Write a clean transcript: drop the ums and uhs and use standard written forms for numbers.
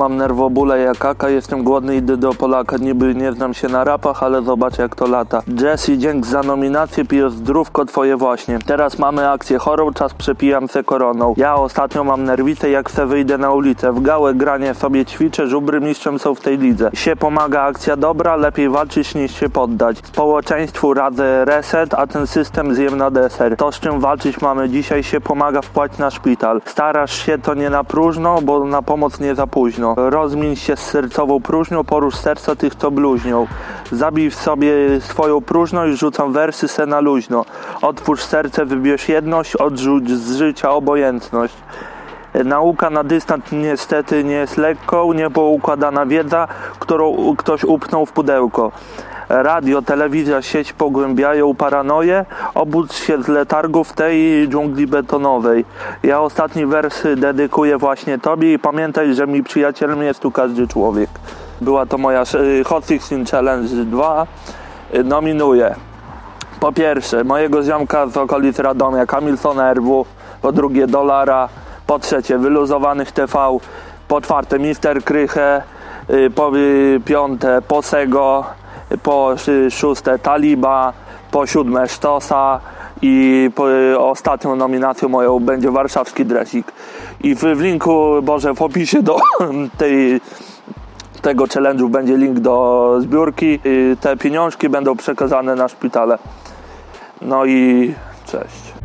Mam nerwobóle jak Aka, jestem głodny, idę do Polaka. Niby nie znam się na rapach, ale zobacz jak to lata. Jesse, dzięki za nominację, piję zdrówko twoje właśnie. Teraz mamy akcję chorą, czas przepijam se koroną. Ja ostatnio mam nerwicę jak se wyjdę na ulicę. W gałę granie sobie ćwiczę, żubry mistrzem są w tej lidze. Się pomaga akcja dobra, lepiej walczyć niż się poddać. Społeczeństwu radzę reset, a ten system zjem na deser. To z czym walczyć mamy dzisiaj, się pomaga wpłać na szpital. Starasz się to nie na próżno, bo na pomoc nie za późno. Rozmień się z sercową próżnią, porusz serca tych, co bluźnią. Zabij w sobie swoją próżność, rzucam wersy se na luźno. Otwórz serce, wybierz jedność, odrzuć z życia obojętność. Nauka na dystans niestety nie jest lekką, niepoukładana wiedza, którą ktoś upchnął w pudełko. Radio, telewizja, sieć pogłębiają paranoję, obudź się z letargu w tej dżungli betonowej. Ja ostatni wers dedykuję właśnie tobie i pamiętaj, że mi przyjacielem jest tu każdy człowiek. Była to moja Hot16Challenge2. Nominuję po pierwsze mojego ziomka z okolic Radomia, Kamilsona RW, po drugie Dolara, po trzecie Wyluzowanych TV, po czwarte Mister Kryche, po piąte Posego, po szóste Taliba, po siódme Stosa i ostatnią nominacją moją będzie warszawski dresik. I w linku, Boże, w opisie do tego challenge'u będzie link do zbiórki. Te pieniążki będą przekazane na szpitale. No i cześć.